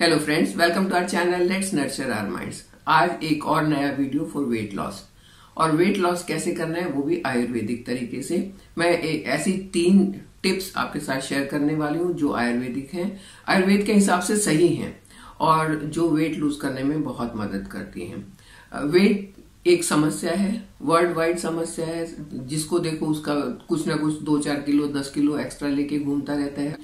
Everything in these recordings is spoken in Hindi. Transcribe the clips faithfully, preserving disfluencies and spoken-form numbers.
Hello friends, welcome to our channel let's nurture our minds. आज एक और नया वीडियो फॉर वेट लॉस, और वेट लॉस कैसे करना है वो भी आयुर्वेदिक तरीके से। मैं ऐसी तीन टिप्स आपके साथ शेयर करने वाली हूँ जो आयुर्वेदिक हैं, आयुर्वेद के हिसाब से सही हैं और जो वेट लूज करने में बहुत मदद करती हैं। वेट एक समस्या है, वर्ल्ड वाइड समस्या है, जिसको देखो उसका कुछ ना कुछ दो चार किलो दस किलो एक्स्ट्रा लेके घूमता रहता है।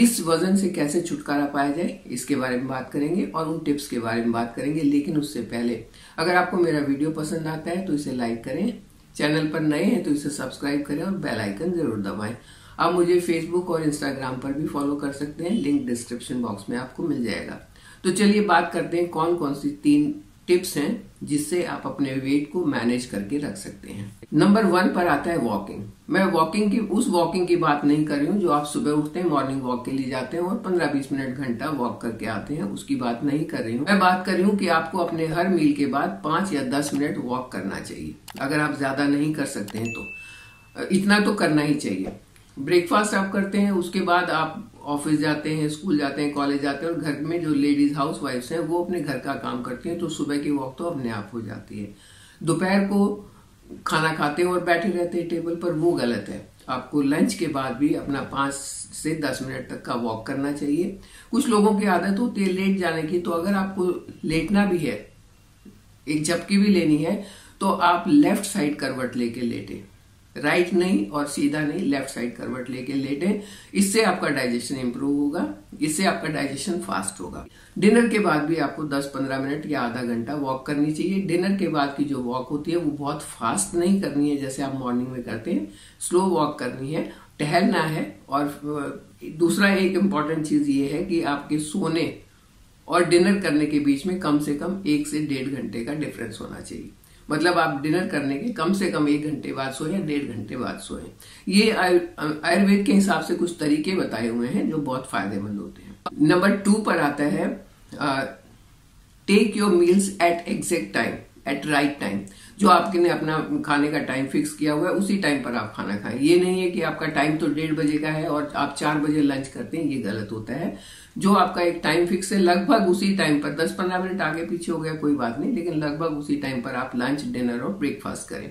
इस वजन से कैसे छुटकारा पाया जाए इसके बारे में बात करेंगे और उन टिप्स के बारे में बात करेंगे। लेकिन उससे पहले अगर आपको मेरा वीडियो पसंद आता है तो इसे लाइक करें, चैनल पर नए हैं तो इसे सब्सक्राइब करें और बेल आइकन जरूर दबाएं। आप मुझे फेसबुक और इंस्टाग्राम पर भी फॉलो कर सकते हैं, लिंक डिस्क्रिप्शन बॉक्स में आपको मिल जाएगा। तो चलिए बात करते हैं कौन कौन सी तीन टिप्स हैं जिससे आप अपने वेट को मैनेज करके रख सकते हैं। नंबर वन पर आता है वॉकिंग। मैं वॉकिंग की उस वॉकिंग की बात नहीं कर रही हूँ जो आप सुबह उठते हैं, मॉर्निंग वॉक के लिए जाते हैं और पंद्रह बीस मिनट घंटा वॉक करके आते हैं, उसकी बात नहीं कर रही हूँ। मैं बात कर रही हूँ कि आपको अपने हर मील के बाद पांच या दस मिनट वॉक करना चाहिए। अगर आप ज्यादा नहीं कर सकते हैं तो इतना तो करना ही चाहिए। ब्रेकफास्ट आप करते हैं, उसके बाद आप ऑफिस जाते हैं, स्कूल जाते हैं, कॉलेज जाते हैं, और घर में जो लेडीज हाउस वाइफ्स हैं वो अपने घर का काम करती हैं, तो सुबह की वॉक तो अपने आप हो जाती है। दोपहर को खाना खाते हैं और बैठे रहते हैं टेबल पर, वो गलत है। आपको लंच के बाद भी अपना पाँच से दस मिनट तक का वॉक करना चाहिए। कुछ लोगों की आदत होती है लेट जाने की, तो अगर आपको लेटना भी है, एक झपकी भी लेनी है, तो आप लेफ्ट साइड करवट लेके लेटें, राइट right नहीं और सीधा नहीं, लेफ्ट साइड करवट लेके लेटें। इससे आपका डाइजेशन इंप्रूव होगा, इससे आपका डाइजेशन फास्ट होगा। डिनर के बाद भी आपको दस पंद्रह मिनट या आधा घंटा वॉक करनी चाहिए। डिनर के बाद की जो वॉक होती है वो बहुत फास्ट नहीं करनी है जैसे आप मॉर्निंग में करते हैं, स्लो वॉक करनी है, टहलना है। और दूसरा एक इम्पॉर्टेंट चीज ये है कि आपके सोने और डिनर करने के बीच में कम से कम एक से डेढ़ घंटे का डिफरेंस होना चाहिए। मतलब आप डिनर करने के कम से कम एक घंटे बाद सोए या डेढ़ घंटे बाद सोए। ये आयुर्वेद के हिसाब से कुछ तरीके बताए हुए हैं जो बहुत फायदेमंद होते हैं। नंबर टू पर आता है take your meals at exact time, at right time. जो आपने अपना खाने का टाइम फिक्स किया हुआ है उसी टाइम पर आप खाना खाएं। ये नहीं है कि आपका टाइम तो डेढ़ बजे का है और आप चार बजे लंच करते हैं, ये गलत होता है। जो आपका एक टाइम फिक्स है लगभग उसी टाइम पर, दस पंद्रह मिनट आगे पीछे हो गया कोई बात नहीं, लेकिन लगभग उसी टाइम पर आप लंच, डिनर और ब्रेकफास्ट करें।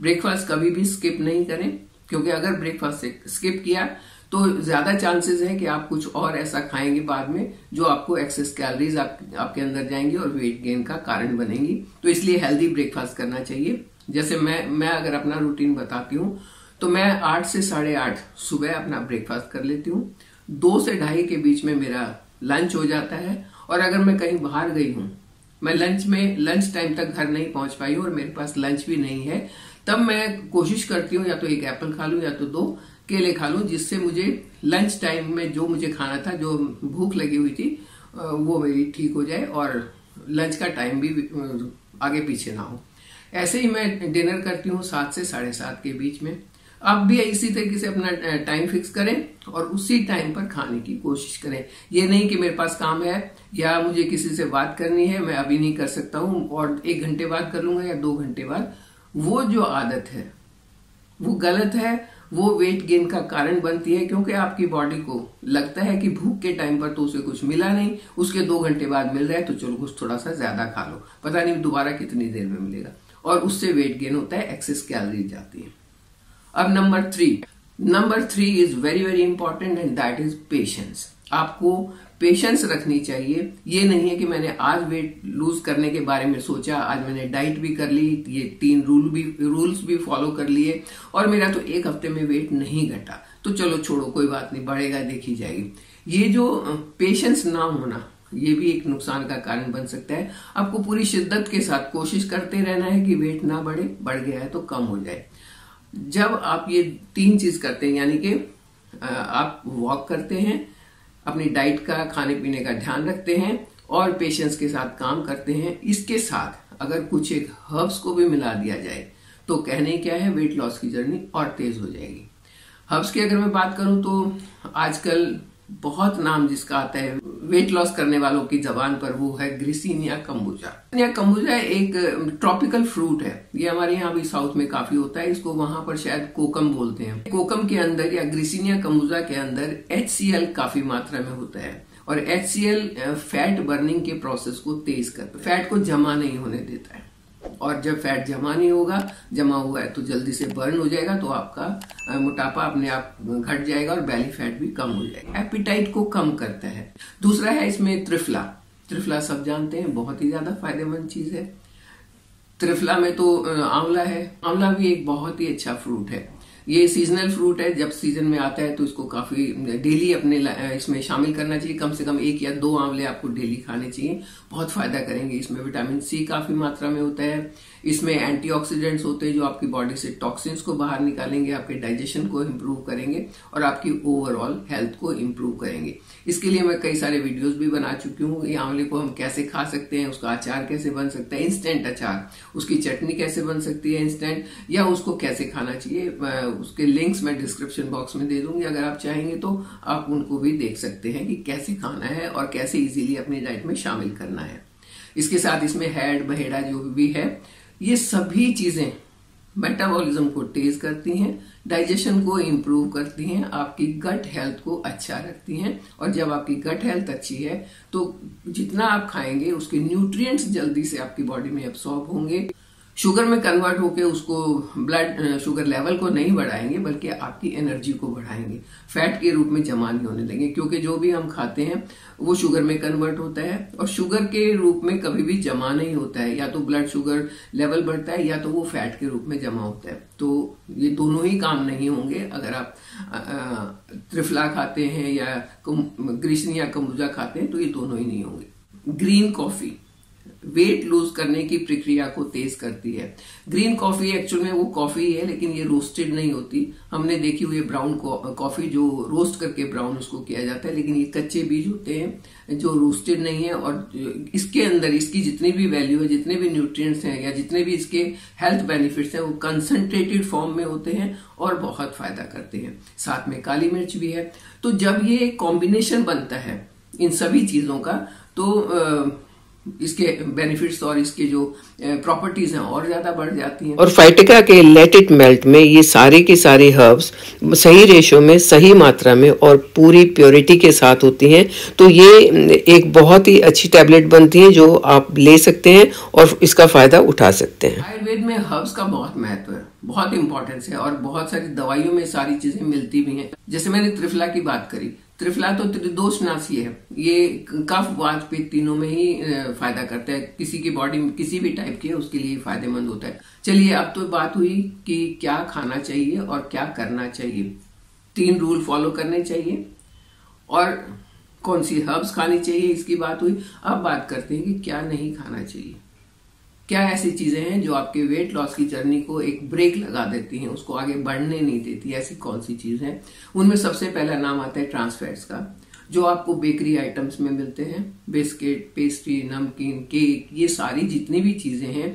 ब्रेकफास्ट कभी भी स्किप नहीं करें, क्योंकि अगर ब्रेकफास्ट स्किप किया तो ज्यादा चांसेस हैं कि आप कुछ और ऐसा खाएंगे बाद में जो आपको एक्सेस कैलोरीज आप, आपके अंदर जाएंगी और वेट गेन का कारण बनेंगी। तो इसलिए हेल्दी ब्रेकफास्ट करना चाहिए। जैसे मैं मैं अगर अपना रूटीन बताती हूँ तो मैं आठ से साढ़े आठ सुबह अपना ब्रेकफास्ट कर लेती हूँ, दो से ढाई के बीच में मेरा लंच हो जाता है। और अगर मैं कहीं बाहर गई हूँ, मैं लंच में लंच टाइम तक घर नहीं पहुंच पाई हूँ और मेरे पास लंच भी नहीं है, तब मैं कोशिश करती हूँ या तो एक एप्पल खा लूँ या तो दो केले खा लूँ, जिससे मुझे लंच टाइम में जो मुझे खाना था, जो भूख लगी हुई थी, वो मेरी ठीक हो जाए और लंच का टाइम भी आगे पीछे ना हो। ऐसे ही मैं डिनर करती हूँ सात से साढ़े सात के बीच में। आप भी इसी तरीके से अपना टाइम फिक्स करें और उसी टाइम पर खाने की कोशिश करें। ये नहीं कि मेरे पास काम है या मुझे किसी से बात करनी है, मैं अभी नहीं कर सकता हूँ और एक घंटे बाद कर लूंगा या दो घंटे बाद। वो जो आदत है वो गलत है, वो वेट गेन का कारण बनती है, क्योंकि आपकी बॉडी को लगता है कि भूख के टाइम पर तो उसे कुछ मिला नहीं, उसके दो घंटे बाद मिल रहा है तो चलो कुछ थोड़ा सा ज्यादा खा लो, पता नहीं दोबारा कितनी देर में मिलेगा, और उससे वेट गेन होता है, एक्सेस कैलोरीज जाती है। अब number three number three is very very important and that is patience. आपको पेशेंस रखनी चाहिए। ये नहीं है कि मैंने आज वेट लूज करने के बारे में सोचा, आज मैंने डाइट भी कर ली, ये तीन रूल भी रूल्स भी फॉलो कर लिए और मेरा तो एक हफ्ते में वेट नहीं घटा तो चलो छोड़ो कोई बात नहीं, बढ़ेगा देखी जाएगी। ये जो पेशेंस ना होना ये भी एक नुकसान का कारण बन सकता है। आपको पूरी शिद्दत के साथ कोशिश करते रहना है कि वेट ना बढ़े, बढ़ गया है तो कम हो जाए। जब आप ये तीन चीज करते हैं, यानी कि आप वॉक करते हैं, अपनी डाइट का, खाने पीने का ध्यान रखते हैं और पेशेंस के साथ काम करते हैं, इसके साथ अगर कुछ एक हर्ब्स को भी मिला दिया जाए तो कहने क्या है, वेट लॉस की जर्नी और तेज हो जाएगी। हर्ब्स की अगर मैं बात करूं तो आजकल बहुत नाम जिसका आता है वेट लॉस करने वालों की जबान पर, वो है ग्रिसिनिया कंबोजिया। कंबोजिया एक ट्रॉपिकल फ्रूट है, ये हमारे यहाँ भी साउथ में काफी होता है, इसको वहाँ पर शायद कोकम बोलते हैं। कोकम के अंदर या ग्रिसिनिया कंबोजिया के अंदर एच सी एल काफी मात्रा में होता है और H C L fat burning के प्रोसेस को तेज करता है, फैट को जमा नहीं होने देता है। और जब फैट जमा नहीं होगा, जमा हुआ है तो जल्दी से बर्न हो जाएगा, तो आपका मोटापा अपने आप घट जाएगा और बेली फैट भी कम हो जाएगा। एपिटाइट को कम करता है। दूसरा है इसमें त्रिफला। त्रिफला सब जानते हैं, बहुत ही ज्यादा फायदेमंद चीज है। त्रिफला में तो आंवला है, आंवला भी एक बहुत ही अच्छा फ्रूट है। ये सीजनल फ्रूट है, जब सीजन में आता है तो इसको काफी डेली अपने इसमें शामिल करना चाहिए। कम से कम एक या दो आंवले आपको डेली खाने चाहिए, बहुत फायदा करेंगे। इसमें विटामिन सी काफी मात्रा में होता है, इसमें एंटीऑक्सीडेंट्स होते हैं जो आपकी बॉडी से टॉक्सिन्स को बाहर निकालेंगे, आपके डाइजेशन को इम्प्रूव करेंगे और आपकी ओवरऑल हेल्थ को इम्प्रूव करेंगे। इसके लिए मैं कई सारे वीडियोज भी बना चुकी हूँ। ये आंवले को हम कैसे खा सकते हैं, उसका अचार कैसे बन सकता है, इंस्टेंट अचार, उसकी चटनी कैसे बन सकती है इंस्टेंट, या उसको कैसे खाना चाहिए, उसके लिंक्स मैं डिस्क्रिप्शन बॉक्स में दे दूंगी। अगर आप चाहेंगे तो आप उनको भी देख सकते हैं कि कैसे खाना है और कैसे इजीली अपनी डाइट में शामिल करना है। इसके साथ इसमें हैड बहेड़ा जो भी है, ये सभी चीजें मेटाबॉलिज्म को तेज करती हैं, डाइजेशन को इम्प्रूव करती हैं, आपकी गट हेल्थ को अच्छा रखती हैं। और जब आपकी गट हेल्थ अच्छी है तो जितना आप खाएंगे उसके न्यूट्रिएंट्स जल्दी से आपकी बॉडी में एब्सॉर्ब होंगे, शुगर में कन्वर्ट होके उसको ब्लड शुगर लेवल को नहीं बढ़ाएंगे बल्कि आपकी एनर्जी को बढ़ाएंगे, फैट के रूप में जमा नहीं होने देंगे। क्योंकि जो भी हम खाते हैं वो शुगर में कन्वर्ट होता है और शुगर के रूप में कभी भी जमा नहीं होता है, या तो ब्लड शुगर लेवल बढ़ता है या तो वो फैट के रूप में जमा होता है। तो ये दोनों ही काम नहीं होंगे अगर आप त्रिफला खाते हैं या ग्रीसनिया कंबुजा खाते हैं, तो ये दोनों ही नहीं होंगे। ग्रीन कॉफी वेट लूज करने की प्रक्रिया को तेज करती है। ग्रीन कॉफी एक्चुअल में वो कॉफी है लेकिन ये रोस्टेड नहीं होती। हमने देखी हुई ब्राउन कॉफी जो रोस्ट करके ब्राउन उसको किया जाता है, लेकिन ये कच्चे बीज होते हैं जो रोस्टेड नहीं है। और इसके अंदर इसकी जितनी भी वैल्यू है, जितने भी न्यूट्रिएंट्स हैं या जितने भी इसके हेल्थ बेनिफिट्स हैं, वो कंसंट्रेटेड फॉर्म में होते हैं और बहुत फायदा करते हैं। साथ में काली मिर्च भी है। तो जब ये कॉम्बिनेशन बनता है इन सभी चीजों का, तो आ, इसके बेनिफिट्स और इसके जो प्रॉपर्टीज हैं और ज्यादा बढ़ जाती हैं। और फाइटिका के लेट इट मेल्ट में ये सारी की सारी हर्ब्स सही रेशो में, सही मात्रा में और पूरी प्योरिटी के साथ होती हैं, तो ये एक बहुत ही अच्छी टैबलेट बनती है जो आप ले सकते हैं और इसका फायदा उठा सकते हैं। आयुर्वेद में हर्ब्स का बहुत महत्व है, बहुत इंपॉर्टेंस है और बहुत सारी दवाइयों में सारी चीजें मिलती भी हैं। जैसे मैंने त्रिफला की बात करी, त्रिफला तो त्रिदोषनाशी है, ये कफ वात पे तीनों में ही फायदा करता है, किसी की बॉडी में किसी भी टाइप के उसके लिए फायदेमंद होता है। चलिए अब तो बात हुई कि क्या खाना चाहिए और क्या करना चाहिए, तीन रूल फॉलो करने चाहिए और कौन सी हर्ब्स खानी चाहिए इसकी बात हुई। अब बात करते हैं कि क्या नहीं खाना चाहिए। क्या ऐसी चीजें हैं जो आपके वेट लॉस की जर्नी को एक ब्रेक लगा देती हैं, उसको आगे बढ़ने नहीं देती, ऐसी कौन सी चीज है। उनमें सबसे पहला नाम आता है ट्रांस फैट्स का, जो आपको बेकरी आइटम्स में मिलते हैं, बिस्किट, पेस्ट्री, नमकीन, केक, ये सारी जितनी भी चीजें हैं,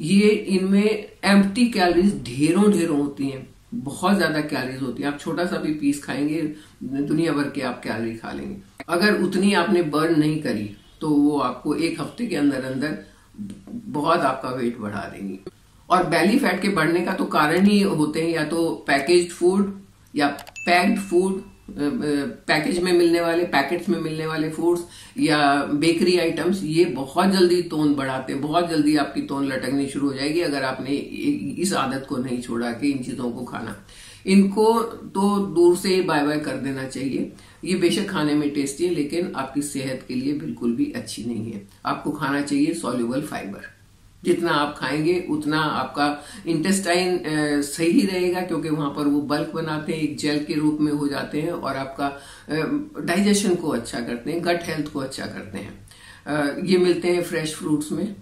ये इनमें एम्प्टी कैलोरीज ढेरों ढेरों होती हैं, बहुत ज्यादा कैलोरीज होती है। आप छोटा सा भी पीस खाएंगे, दुनिया भर के आप कैलोरी खा लेंगे। अगर उतनी आपने बर्न नहीं करी तो वो आपको एक हफ्ते के अंदर अंदर बहुत आपका वेट बढ़ा देंगी। और बेली फैट के बढ़ने का तो कारण ही होते हैं या तो पैकेज्ड फूड या पैक्ड फूड, पैकेज में मिलने वाले, पैकेट्स में मिलने वाले फूड्स या बेकरी आइटम्स। ये बहुत जल्दी तोन बढ़ाते हैं, बहुत जल्दी आपकी तोन लटकनी शुरू हो जाएगी अगर आपने इस आदत को नहीं छोड़ा कि इन चीजों को खाना। इनको तो दूर से बाय बाय कर देना चाहिए। ये बेशक खाने में टेस्टी है लेकिन आपकी सेहत के लिए बिल्कुल भी अच्छी नहीं है। आपको खाना चाहिए सॉल्युबल फाइबर, जितना आप खाएंगे उतना आपका इंटेस्टाइन सही रहेगा, क्योंकि वहां पर वो बल्क बनाते हैं, एक जेल के रूप में हो जाते हैं और आपका डाइजेशन को अच्छा करते हैं, गट हेल्थ को अच्छा करते हैं। ये मिलते हैं फ्रेश फ्रूट्स में,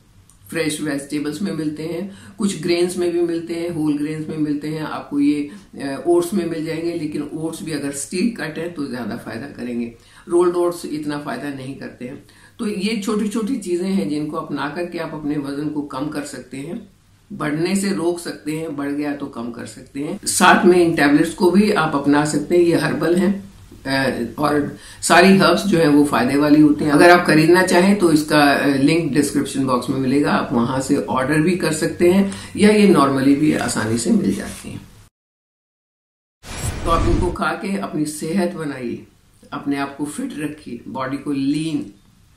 फ्रेश वेजिटेबल्स में मिलते हैं, कुछ ग्रेन्स में भी मिलते हैं, होल ग्रेन्स में मिलते हैं। आपको ये ओट्स में मिल जाएंगे, लेकिन ओट्स भी अगर स्टील कट है तो ज्यादा फायदा करेंगे, रोल्ड ओट्स इतना फायदा नहीं करते हैं। तो ये छोटी छोटी चीजें हैं जिनको अपना करके आप अपने वजन को कम कर सकते हैं, बढ़ने से रोक सकते हैं, बढ़ गया तो कम कर सकते हैं। साथ में इन टैबलेट्स को भी आप अपना सकते हैं, ये हर्बल हैं और सारी हर्ब्स जो है वो फायदे वाली होती हैं। अगर आप खरीदना चाहें तो इसका लिंक डिस्क्रिप्शन बॉक्स में मिलेगा, आप वहां से ऑर्डर भी कर सकते हैं या ये नॉर्मली भी आसानी से मिल जाती हैं। तो आप इनको खा के अपनी सेहत बनाइए, अपने आप को फिट रखिए, बॉडी को लीन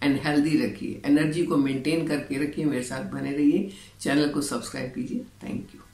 एंड हेल्दी रखिए, एनर्जी को मेंटेन करके रखिए। मेरे साथ बने रहिए, चैनल को सब्सक्राइब कीजिए। Thank you.